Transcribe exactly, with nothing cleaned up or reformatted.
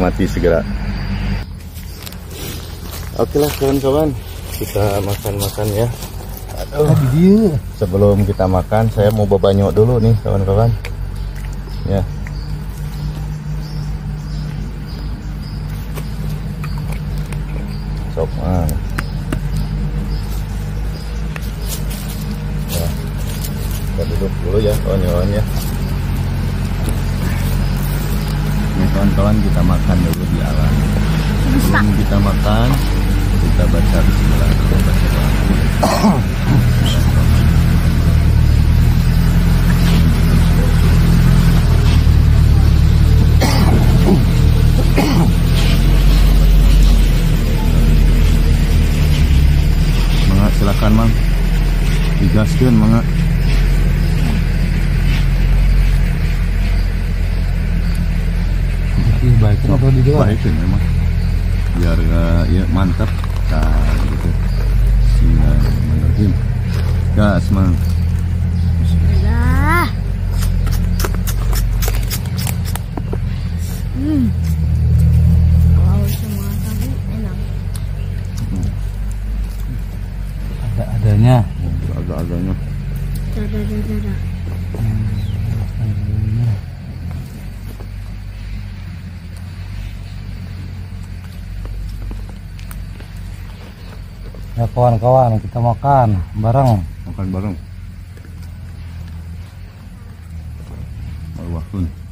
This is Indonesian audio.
nikmati segera. Oke lah kawan-kawan, kita makan-makan ya. Aduh, sebelum kita makan saya mau bebanyo dulu nih kawan-kawan ya. Sok ah. Ya. Kita duduk dulu ya kawan-kawan ya. Nih kawan-kawan, kita makan dulu di alam. Sebelum kita makan, kita baca bismillah dulu, baca doa. Mangga silakan Mang. Digaskeun Mangga. Ini baik atau di luar? Baik memang. Biar uh, ya mantap. Nah, gitu. Bismillahirrahmanirrahim. Gas, Mang. Bismillah. Hmm. Kalau semua tadi enak. Ada-adanya, ada-adanya. Ada-ada-ada. Ya kawan-kawan, kita makan bareng, makan bareng. Arwah pun.